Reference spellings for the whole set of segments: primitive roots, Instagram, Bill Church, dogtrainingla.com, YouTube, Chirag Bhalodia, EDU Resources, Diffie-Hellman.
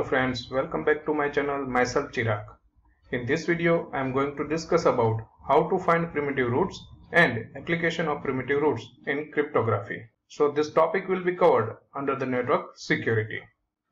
Hello friends, welcome back to my channel, myself Chirag. In this video, I am going to discuss about how to find primitive roots and application of primitive roots in cryptography. So this topic will be covered under the network security.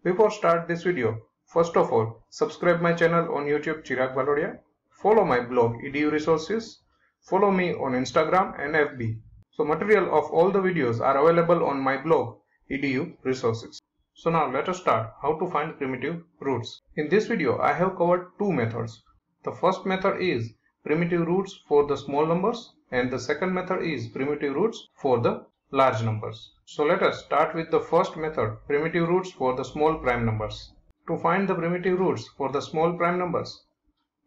Before start this video, first of all, subscribe my channel on YouTube Chirag Bhalodia, follow my blog EDU Resources, follow me on Instagram and FB. So material of all the videos are available on my blog EDU Resources. So now let us start how to find primitive roots. In this video I have covered two methods. The first method is primitive roots for the small numbers and the second method is primitive roots for the large numbers. So let us start with the first method, primitive roots for the small prime numbers. To find the primitive roots for the small prime numbers,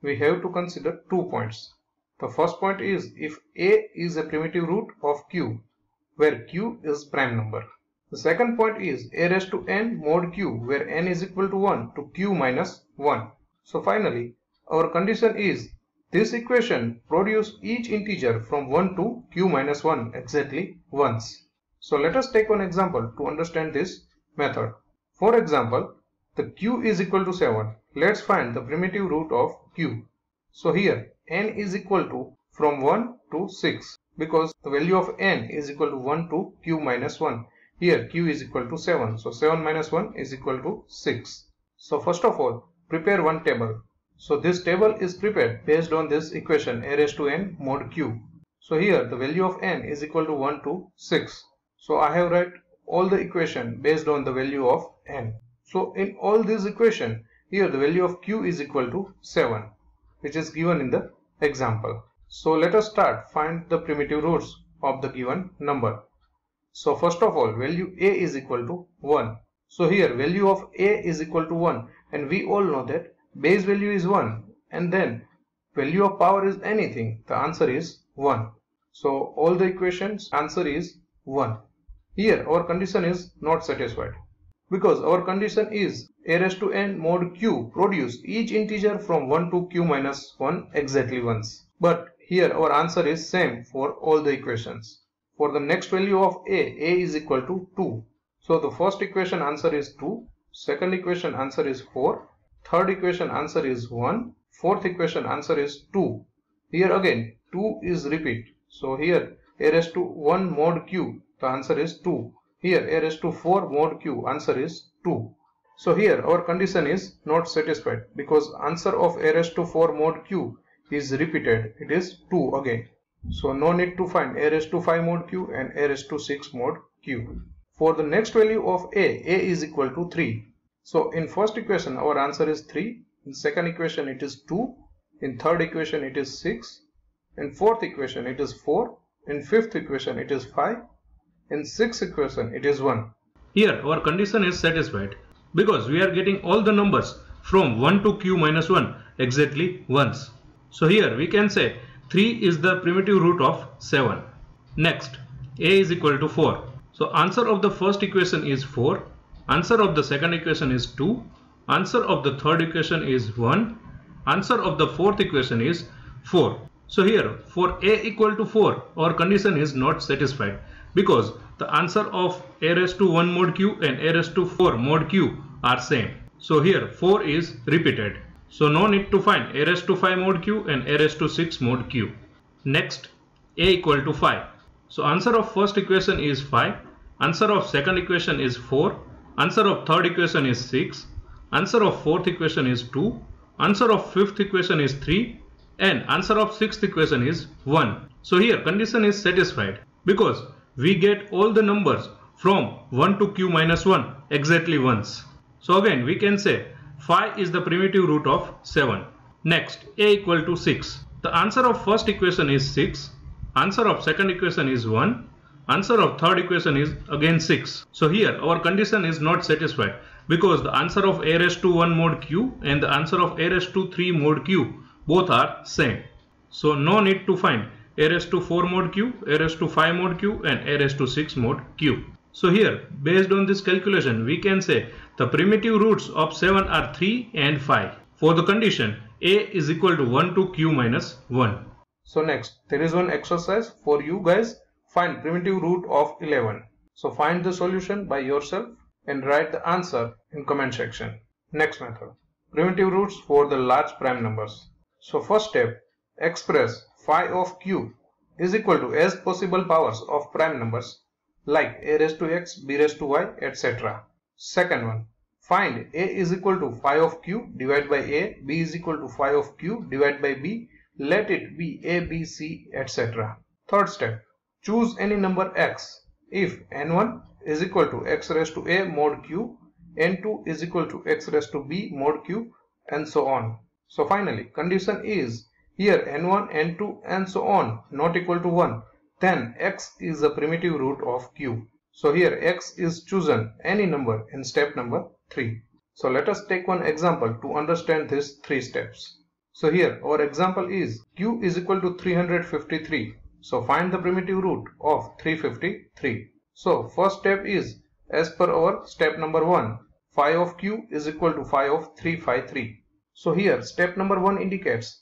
we have to consider 2 points. The first point is if A is a primitive root of Q, where Q is prime number. The second point is a raised to n mod q where n is equal to 1 to q minus 1. So finally, our condition is this equation produce each integer from 1 to q minus 1 exactly once. So let us take one example to understand this method. For example, the q is equal to 7. Let's find the primitive root of q. So here n is equal to from 1 to 6 because the value of n is equal to 1 to q minus 1. Here q is equal to 7. So 7 minus 1 is equal to 6. So first of all, prepare one table. So this table is prepared based on this equation a raised to n mod q. So here the value of n is equal to 1 to 6. So I have written all the equation based on the value of n. So in all these equation, here the value of q is equal to 7, which is given in the example. So let us start find the primitive roots of the given number. So first of all, value a is equal to 1. So here value of a is equal to 1 and we all know that base value is 1 and then value of power is anything. The answer is 1. So all the equations answer is 1. Here our condition is not satisfied because our condition is a raised to n mod q produce each integer from 1 to q minus 1 exactly once. But here our answer is same for all the equations. For the next value of a is equal to 2. So the first equation answer is 2, second equation answer is 4, third equation answer is 1, fourth equation answer is 2. Here again 2 is repeat. So here a raised to 1 mod q, the answer is 2. Here a raised to 4 mod q, answer is 2. So here our condition is not satisfied because answer of a raised to 4 mod q is repeated. It is 2 again. So no need to find a raised to 5 mod q and a raised to 6 mod q. For the next value of a is equal to 3. So in first equation our answer is 3, in second equation it is 2, in third equation it is 6, in fourth equation it is 4, in fifth equation it is 5, in sixth equation it is 1. Here our condition is satisfied because we are getting all the numbers from 1 to q minus 1 exactly once. So here we can say 3 is the primitive root of 7. Next, a is equal to 4. So answer of the first equation is 4. Answer of the second equation is 2. Answer of the third equation is 1. Answer of the fourth equation is 4. So here for a equal to 4 our condition is not satisfied because the answer of a raised to 1 mod q and a raised to 4 mod q are same. So here 4 is repeated. So no need to find a raised to 5 mod q and a raised to 6 mod q. Next, a equal to 5. So answer of first equation is 5. Answer of second equation is 4. Answer of third equation is 6. Answer of fourth equation is 2. Answer of fifth equation is 3. And answer of sixth equation is 1. So here condition is satisfied because we get all the numbers from 1 to q minus 1 exactly once. So again we can say 5 is the primitive root of 7. Next, a equal to 6. The answer of first equation is 6. Answer of second equation is 1. Answer of third equation is again 6. So here our condition is not satisfied because the answer of a raised to 1 mod q and the answer of a raised to 3 mod q both are same. So no need to find a raised to 4 mod q, a raised to 5 mod q and a raised to 6 mod q. So here, based on this calculation, we can say the primitive roots of 7 are 3 and 5. For the condition, a is equal to 1 to q minus 1. So next, there is one exercise for you guys. Find primitive root of 11. So find the solution by yourself and write the answer in comment section. Next method, primitive roots for the large prime numbers. So first step, express phi of q is equal to as possible powers of prime numbers like a raised to x, b raised to y, etc. Second one, find a is equal to phi of q divided by a, b is equal to phi of q divided by b, let it be a, b, c, etc. Third step, choose any number x if n1 is equal to x raised to a mod q, n2 is equal to x raised to b mod q, and so on. So finally, condition is here n1, n2 and so on not equal to 1, then x is the primitive root of q. So here x is chosen any number in step number 3. So let us take one example to understand these 3 steps. So here our example is q is equal to 353. So find the primitive root of 353. So first step is as per our step number 1, phi of q is equal to phi of 353. So here step number 1 indicates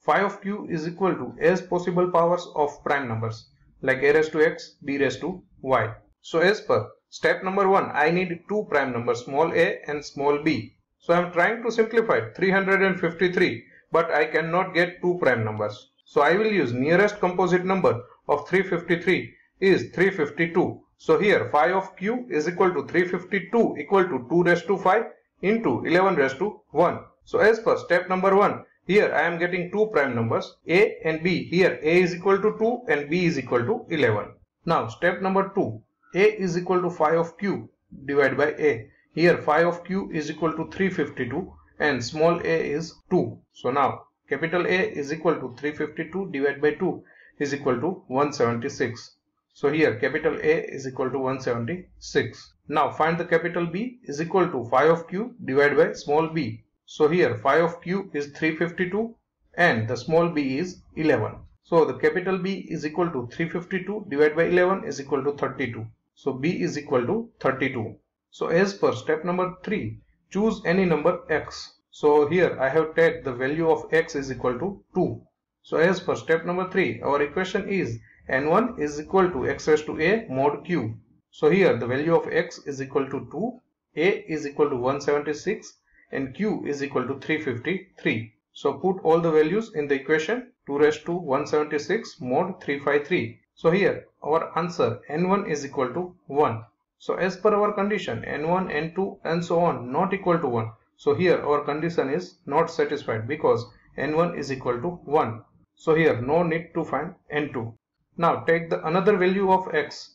phi of q is equal to as possible powers of prime numbers like a raised to x, b raised to y. So as per step number 1, I need 2 prime numbers small a and small b. So I am trying to simplify 353, but I cannot get 2 prime numbers. So I will use nearest composite number of 353 is 352. So here phi of q is equal to 352 equal to 2 raised to 5 into 11 raised to 1. So as per step number 1, here I am getting 2 prime numbers a and b. Here a is equal to 2 and b is equal to 11. Now step number 2, a is equal to phi of q divided by a. Here phi of q is equal to 352 and small a is 2. So now capital A is equal to 352 divided by 2 is equal to 176. So here capital A is equal to 176. Now find the capital B is equal to phi of q divided by small b. So here phi of q is 352 and the small b is 11. So the capital B is equal to 352 divided by 11 is equal to 32. So B is equal to 32. So as per step number 3, choose any number x. So here I have taken the value of x is equal to 2. So as per step number 3, our equation is n1 is equal to x raised to a mod q. So here the value of x is equal to 2, a is equal to 176 and q is equal to 353. So put all the values in the equation 2 raised to 176 mod 353. So here our answer n1 is equal to 1. So as per our condition n1, n2 and so on not equal to 1. So here our condition is not satisfied because n1 is equal to 1. So here no need to find n2. Now take the another value of x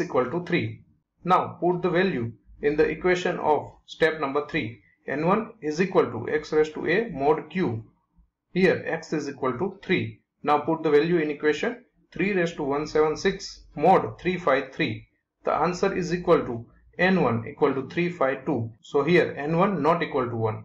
equal to 3. Now put the value in the equation of step number 3. n1 is equal to x raised to a mod q. Here x is equal to 3. Now put the value in equation 3 raised to 176 mod 353. The answer is equal to n1 equal to 352. So here n1 not equal to 1.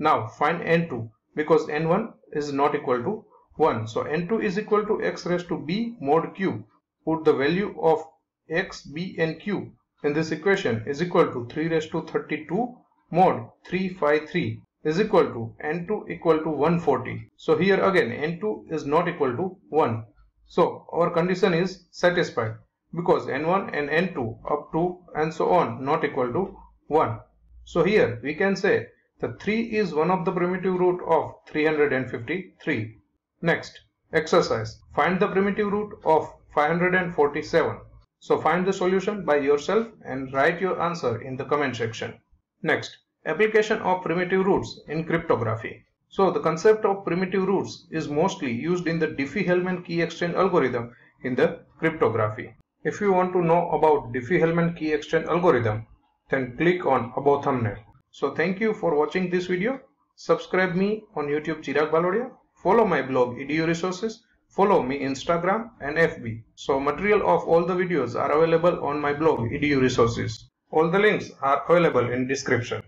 Now find n2 because n1 is not equal to 1. So n2 is equal to x raised to b mod q. Put the value of x, b and q in this equation is equal to 3 raised to 32 mod 353 is equal to n2 equal to 140. So here again n2 is not equal to 1. So our condition is satisfied because n1 and n2 up to and so on not equal to 1. So here we can say that 3 is one of the primitive root of 353. Next exercise, find the primitive root of 547. So find the solution by yourself and write your answer in the comment section. Next, application of primitive roots in cryptography. So the concept of primitive roots is mostly used in the Diffie-Hellman key exchange algorithm in the cryptography. If you want to know about Diffie-Hellman key exchange algorithm, then click on above thumbnail. So thank you for watching this video. Subscribe me on YouTube Chirag Bhalodia. Follow my blog EDU Resources. Follow me Instagram and FB. So material of all the videos are available on my blog EDU Resources. All the links are available in description.